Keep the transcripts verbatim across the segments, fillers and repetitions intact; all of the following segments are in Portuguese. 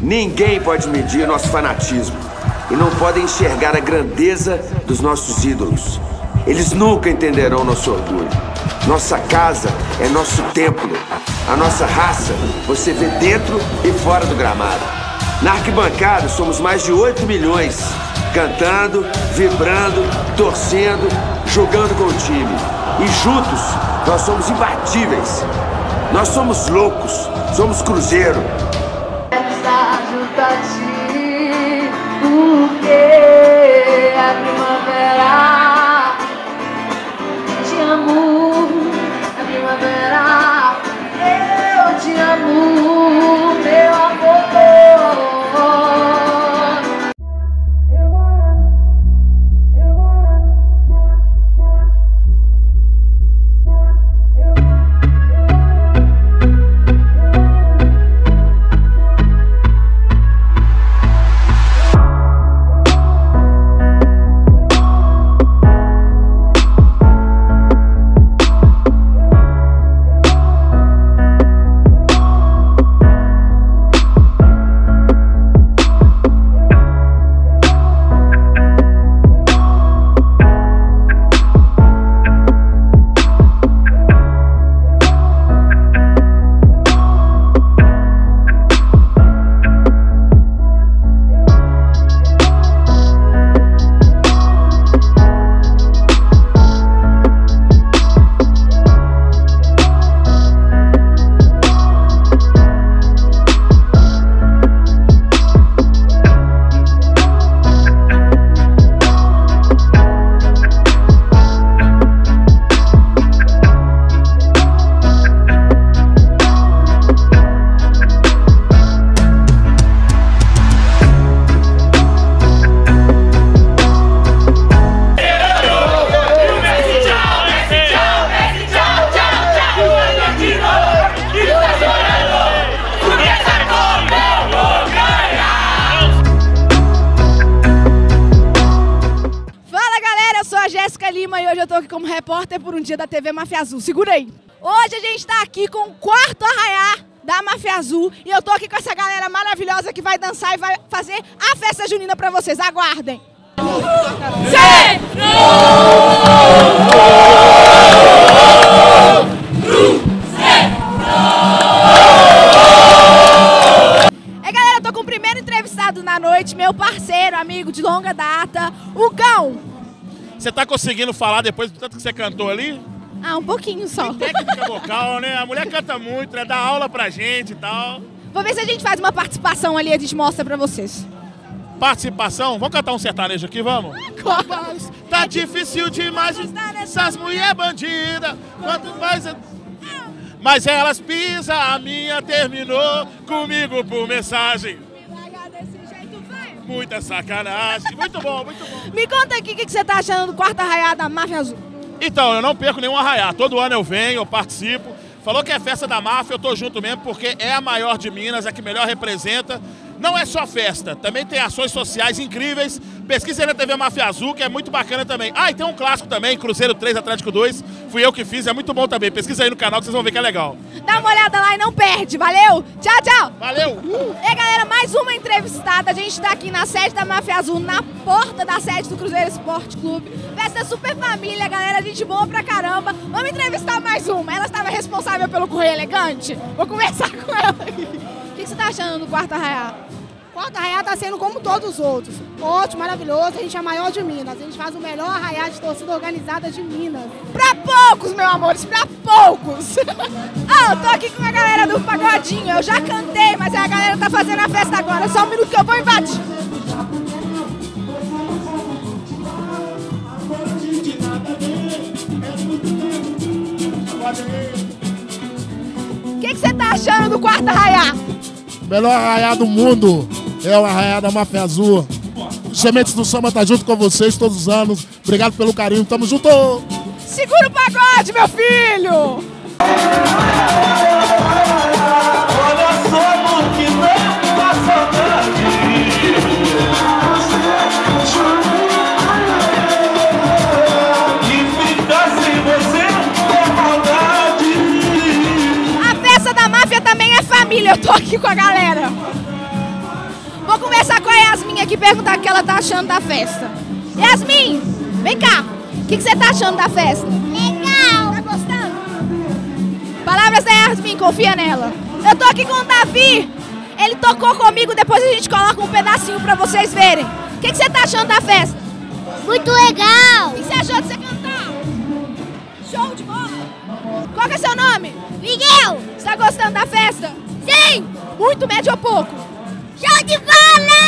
Ninguém pode medir nosso fanatismo e não pode enxergar a grandeza dos nossos ídolos. Eles nunca entenderão nosso orgulho. Nossa casa é nosso templo. A nossa raça você vê dentro e fora do gramado. Na arquibancada somos mais de oito milhões, cantando, vibrando, torcendo, jogando com o time. E juntos nós somos imbatíveis. Nós somos loucos, somos Cruzeiro. Essa junta-te, porque a primavera te amo, a primavera eu te amo, meu amor. Eu amo, eu amo, eu amo. Por um dia da T V Máfia Azul. Segura aí. Hoje a gente tá aqui com o quarto arraiá da Máfia Azul e eu tô aqui com essa galera maravilhosa que vai dançar e vai fazer a festa junina pra vocês. Aguardem! É, galera, eu tô com o primeiro entrevistado na noite, meu parceiro, amigo de longa data, o Gão. Você tá conseguindo falar depois do tanto que você cantou ali? Ah, um pouquinho só. Tem técnica vocal, né? A mulher canta muito, né? Dá aula pra gente e tal. Vou ver se a gente faz uma participação ali e a gente mostra pra vocês. Participação? Vamos cantar um sertanejo aqui, vamos? Agora. Tá difícil demais essas mulheres bandidas. Quanto mais... Mas elas pisam, a minha terminou comigo por mensagem. Muita sacanagem. Muito bom, muito bom. Me conta aqui o que você tá achando do quarto arraiá da Máfia Azul. Então, eu não perco nenhum arraiá. Todo ano eu venho, eu participo. Falou que é festa da Máfia, eu tô junto mesmo, porque é a maior de Minas, a que melhor representa. Não é só festa, também tem ações sociais incríveis. Pesquisa aí na T V Máfia Azul, que é muito bacana também. Ah, e tem um clássico também, Cruzeiro três, Atlético dois. Fui eu que fiz, é muito bom também. Pesquisa aí no canal que vocês vão ver que é legal. Dá uma olhada lá e não perde, valeu? Tchau, tchau! Valeu! Uh, e aí, galera, mais uma entrevistada. A gente tá aqui na sede da Máfia Azul, na porta da sede do Cruzeiro Esporte Clube. Festa super família, galera, gente boa pra caramba. Vamos entrevistar mais uma. Ela estava responsável pelo Correio Elegante. Vou conversar com ela aqui. O que, que você tá achando do quarto arraiá? O quarto arraiá tá sendo como todos os outros. Ótimo, maravilhoso, a gente é a maior de Minas. A gente faz o melhor arraiá de torcida organizada de Minas. Pra poucos, meus amores, pra poucos! Ah, eu tô aqui com a galera do Pagodinho. Eu já cantei, mas a galera tá fazendo a festa agora. Só um minuto que eu vou invadir. O que, que você tá achando do quarto arraiá? Melhor arraiá do mundo é o arraiá da Máfia Azul. Sementes do Samba tá junto com vocês todos os anos. Obrigado pelo carinho, tamo junto! Segura o pagode, meu filho! Olha só, mano, que não tá saudade. E ficar sem você é maldade. A festa da Máfia também é família, eu tô aqui com a galera. Yasmin aqui perguntar o que ela tá achando da festa. Yasmin, vem cá. O que, que você tá achando da festa? Legal. Tá gostando? Palavras da Yasmin, confia nela. Eu tô aqui com o Davi. Ele tocou comigo, depois a gente coloca um pedacinho pra vocês verem. O que, que você tá achando da festa? Muito legal. O que você achou de você cantar? Show de bola. Qual que é seu nome? Miguel. Você tá gostando da festa? Sim. Muito, médio ou pouco? Show de bola!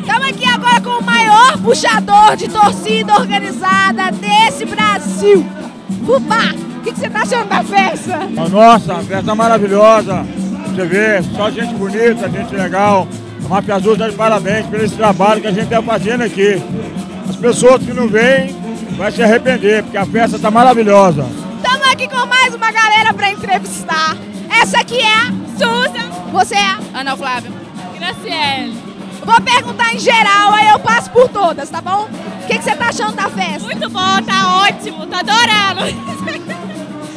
Estamos aqui agora com o maior puxador de torcida organizada desse Brasil. Fubá, o que, que você tá achando da festa? Nossa, festa maravilhosa. Você vê, só gente bonita, gente legal. A Máfia Azul está de parabéns pelo esse trabalho que a gente está fazendo aqui. As pessoas que não vêm vão se arrepender, porque a festa está maravilhosa. Estamos aqui com mais uma galera para entrevistar. Essa aqui é a Susan. Você é? Ana Flávia. Graciele. Vou perguntar em geral, aí eu passo por todas, tá bom? O que, que você tá achando da festa? Muito bom, tá ótimo, tá adorando.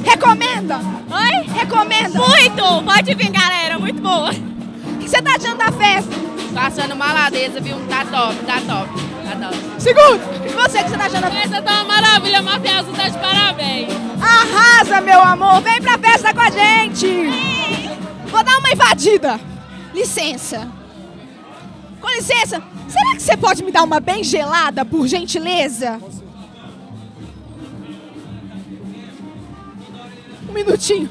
Recomenda? Oi? Recomenda? Muito! Pode vir, galera, muito boa. O que você tá achando da festa? Tô achando maladeza, viu? Tá top, tá top, tá top. Segundo, e você, que você tá achando da festa? Essa tá uma maravilha, Máfia Azul tá de parabéns. Arrasa, meu amor, vem pra festa com a gente. Ei. Vou dar uma invadida. Licença. Com licença, será que você pode me dar uma bem gelada, por gentileza? Um minutinho.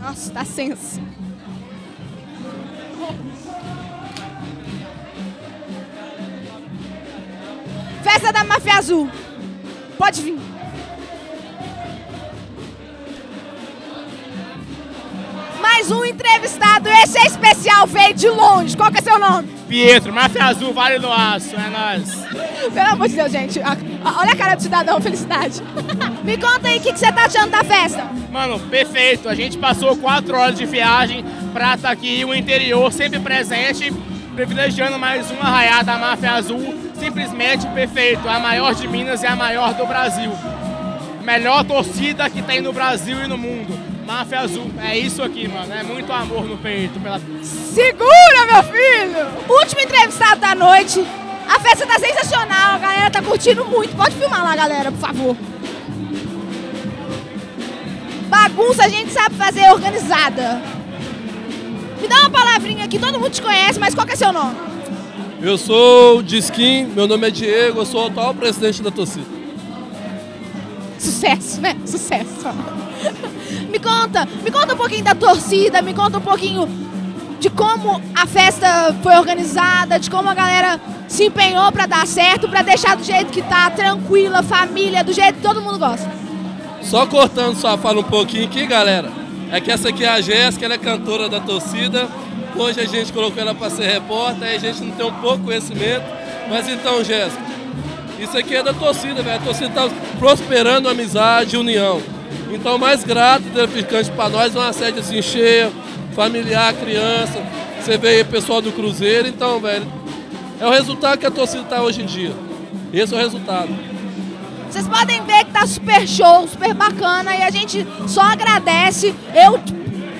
Nossa, dá licença. Festa da Máfia Azul. Pode vir. Mais um entrevistado, esse é especial, veio de longe. Qual que é seu nome? Pietro, Máfia Azul, Vale do Aço, é nóis. Pelo amor de Deus, gente, olha a cara do cidadão, felicidade. Me conta aí, o que, que você tá achando da festa? Mano, perfeito, a gente passou quatro horas de viagem pra estar aqui, o interior sempre presente, privilegiando mais uma arraiá da Máfia Azul, simplesmente perfeito, a maior de Minas e a maior do Brasil. Melhor torcida que tem no Brasil e no mundo. Máfia Azul, é isso aqui, mano. É muito amor no peito. Pela... Segura, meu filho! Último entrevistado da noite. A festa tá sensacional, a galera tá curtindo muito. Pode filmar lá, galera, por favor. Bagunça a gente sabe fazer organizada. Me dá uma palavrinha aqui, todo mundo te conhece, mas qual que é seu nome? Eu sou o Disquim, meu nome é Diego, eu sou o atual presidente da torcida. Sucesso, né? Sucesso. Me conta, me conta um pouquinho da torcida, me conta um pouquinho de como a festa foi organizada, de como a galera se empenhou para dar certo, para deixar do jeito que tá, tranquila, família, do jeito que todo mundo gosta. Só cortando sua fala um pouquinho aqui, galera, é que essa aqui é a Jéssica, ela é cantora da torcida, hoje a gente colocou ela para ser repórter, aí a gente não tem um pouco conhecimento, mas então, Jéssica, isso aqui é da torcida, velho, a torcida tá prosperando a amizade e união. Então, mais grato e gratificante para nós é uma sede assim cheia, familiar, criança. Você vê aí o pessoal do Cruzeiro. Então, velho, é o resultado que a torcida está hoje em dia. Esse é o resultado. Vocês podem ver que tá super show, super bacana. E a gente só agradece. Eu,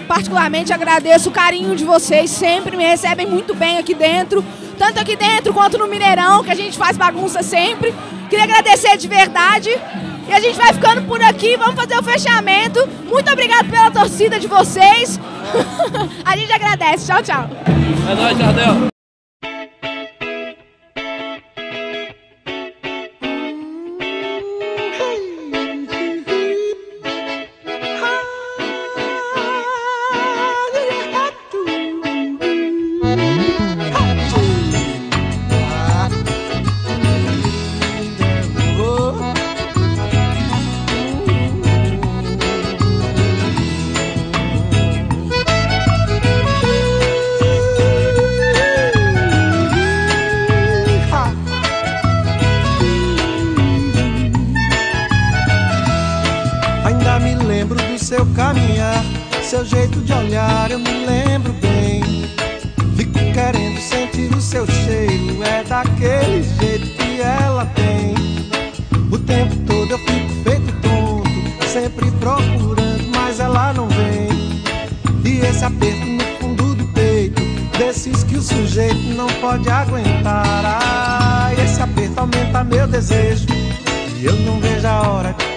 particularmente, agradeço o carinho de vocês. Sempre me recebem muito bem aqui dentro. Tanto aqui dentro quanto no Mineirão, que a gente faz bagunça sempre. Queria agradecer de verdade. E a gente vai ficando por aqui, vamos fazer o fechamento. Muito obrigado pela torcida de vocês. A gente agradece. Tchau, tchau. É nóis, Jardel. Seu caminhar, seu jeito de olhar, eu me lembro bem. Fico querendo sentir o seu cheiro, é daquele jeito que ela tem. O tempo todo eu fico feito tonto, sempre procurando, mas ela não vem. E esse aperto no fundo do peito, desse difíceis que o sujeito não pode aguentar. Ah, esse aperto aumenta meu desejo e eu não vejo a hora de